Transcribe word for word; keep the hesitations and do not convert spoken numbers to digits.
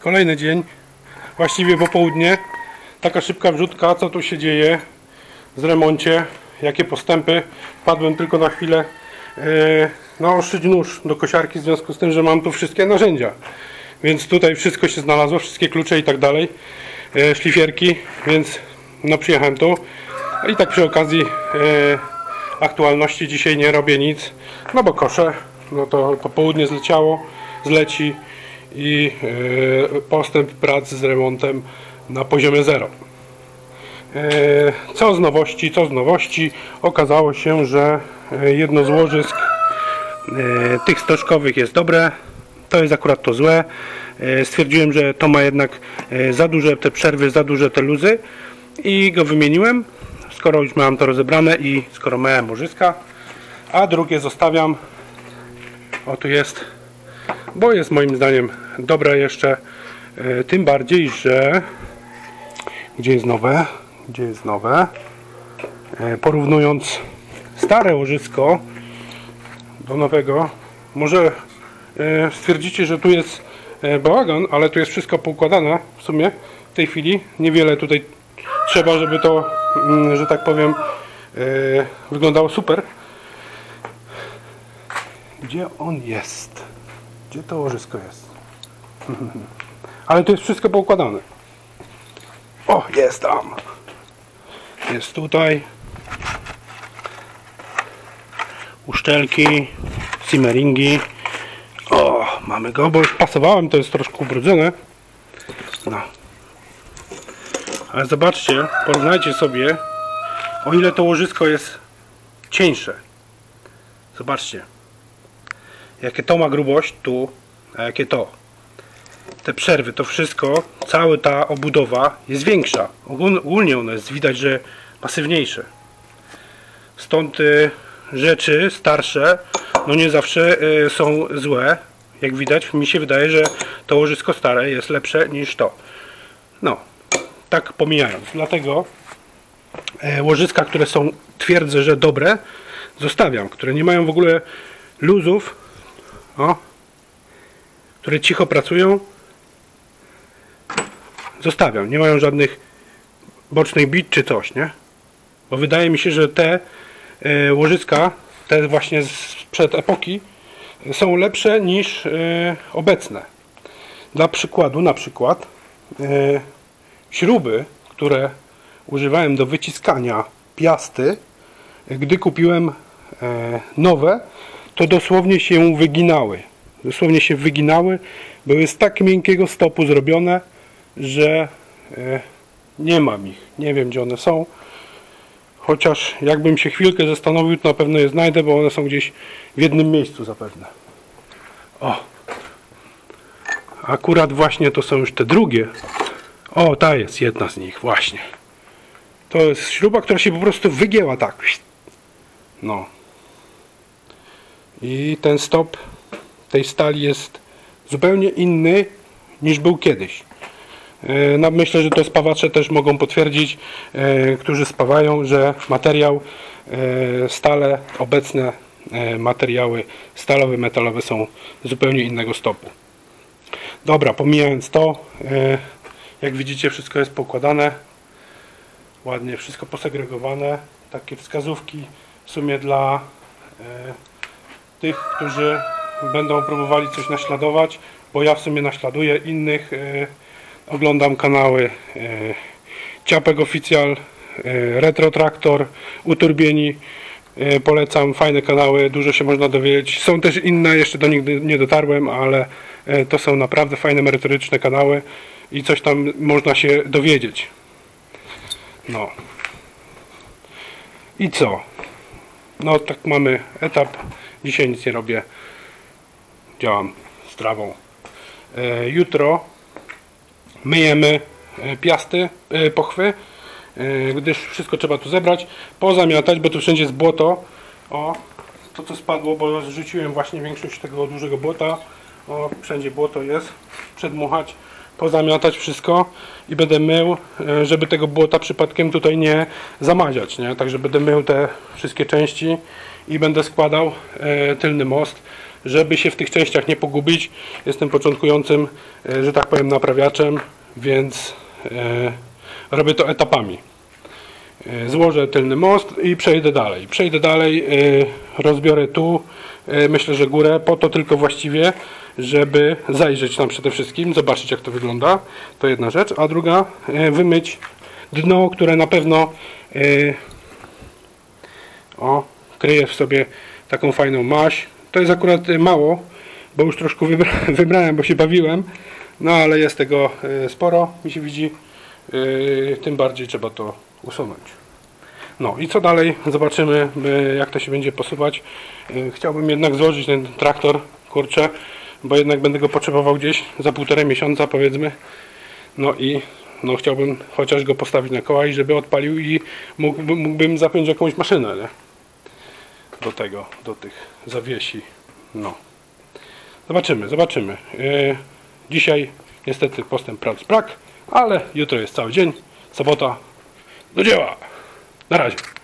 Kolejny dzień, właściwie popołudnie. Taka szybka wrzutka, co tu się dzieje z remoncie, jakie postępy. Wpadłem tylko na chwilę yy, naostrzyć nóż do kosiarki, w związku z tym, że mam tu wszystkie narzędzia. Więc tutaj wszystko się znalazło, wszystkie klucze i tak dalej, yy, szlifierki, więc no przyjechałem tu. I tak przy okazji yy, aktualności dzisiaj nie robię nic, no bo koszę, no to popołudnie zleciało, zleci i yy, postęp prac z remontem na poziomie zero. Co z nowości? Co z nowości? Okazało się, że jedno z łożysk tych stożkowych jest dobre, to jest akurat to złe. Stwierdziłem, że to ma jednak za duże te przerwy, za duże te luzy i go wymieniłem, skoro już miałem to rozebrane i skoro miałem łożyska, a drugie zostawiam, o tu jest, bo jest moim zdaniem dobre jeszcze, tym bardziej, że gdzie jest nowe, gdzie jest nowe, porównując stare łożysko do nowego, może stwierdzicie, że tu jest bałagan, ale tu jest wszystko poukładane w sumie w tej chwili, niewiele tutaj trzeba, żeby to, że tak powiem, wyglądało super. Gdzie on jest? Gdzie to łożysko jest? Ale tu jest wszystko poukładane. O, jest tam. Jest tutaj. Uszczelki, simmeringi. O, mamy go, bo już pasowałem, to jest troszkę ubrudzone. No. Ale zobaczcie, porównajcie sobie, o ile to łożysko jest cieńsze. Zobaczcie. Jakie to ma grubość tu, a jakie to. Te przerwy, to wszystko, cała ta obudowa jest większa. Ogólnie ona jest, widać, że masywniejsze. Stąd y, rzeczy starsze, no nie zawsze y, są złe. Jak widać, mi się wydaje, że to łożysko stare jest lepsze niż to. No, tak pomijając. Dlatego y, łożyska, które są, twierdzę, że dobre, zostawiam. Które nie mają w ogóle luzów, o, które cicho pracują, zostawiam, nie mają żadnych bocznych bit czy coś, nie? Bo wydaje mi się, że te łożyska, te właśnie sprzed epoki, są lepsze niż obecne. Dla przykładu, na przykład śruby, które używałem do wyciskania piasty, gdy kupiłem nowe, to dosłownie się wyginały. Dosłownie się wyginały, były z tak miękkiego stopu zrobione, że nie mam ich, nie wiem gdzie one są, chociaż jakbym się chwilkę zastanowił, to na pewno je znajdę, bo one są gdzieś w jednym miejscu zapewne. O, akurat właśnie to są już te drugie. O, ta jest jedna z nich właśnie, to jest śruba, która się po prostu wygięła tak, no i ten stop tej stali jest zupełnie inny niż był kiedyś. No, myślę, że to spawacze też mogą potwierdzić, e, którzy spawają, że materiał e, stale, obecne e, materiały stalowe, metalowe są zupełnie innego stopu. Dobra, pomijając to, e, jak widzicie, wszystko jest pokładane ładnie, wszystko posegregowane, takie wskazówki w sumie dla e, tych, którzy będą próbowali coś naśladować, bo ja w sumie naśladuję innych. e, Oglądam kanały e, Ciapek Oficjal, e, Retro Traktor, Uturbieni. E, polecam, fajne kanały, dużo się można dowiedzieć. Są też inne, jeszcze do nich nie dotarłem, ale e, to są naprawdę fajne, merytoryczne kanały i coś tam można się dowiedzieć. No. I co? No tak mamy etap. Dzisiaj nic nie robię. Działam z trawą. E, jutro myjemy piasty, pochwy, gdyż wszystko trzeba tu zebrać, pozamiatać, bo tu wszędzie jest błoto. O, to co spadło, bo zrzuciłem właśnie większość tego dużego błota. O, wszędzie błoto jest, przedmuchać, pozamiatać wszystko i będę mył, żeby tego błota przypadkiem tutaj nie zamaziać, nie? Także będę mył te wszystkie części i będę składał tylny most żeby się w tych częściach nie pogubić. Jestem początkującym, że tak powiem, naprawiaczem, więc robię to etapami. Złożę tylny most i przejdę dalej. Przejdę dalej, rozbiorę tu, myślę, że górę, po to tylko właściwie, żeby zajrzeć tam przede wszystkim, zobaczyć, jak to wygląda. To jedna rzecz, a druga, wymyć dno, które na pewno o, kryje w sobie taką fajną maś. To jest akurat mało, bo już troszkę wybra wybrałem, bo się bawiłem, no ale jest tego sporo, mi się widzi, tym bardziej trzeba to usunąć. No i co dalej? Zobaczymy, jak to się będzie posuwać. Chciałbym jednak złożyć ten traktor, kurczę, bo jednak będę go potrzebował gdzieś za półtorej miesiąca, powiedzmy. No i no, chciałbym chociaż go postawić na koła i żeby odpalił i mógłbym, mógłbym zapiąć jakąś maszynę, nie? Do tego, do tych zawiesi. No. Zobaczymy, zobaczymy. Yy, dzisiaj niestety postęp prac brak, ale jutro jest cały dzień, sobota. Do dzieła! Na razie!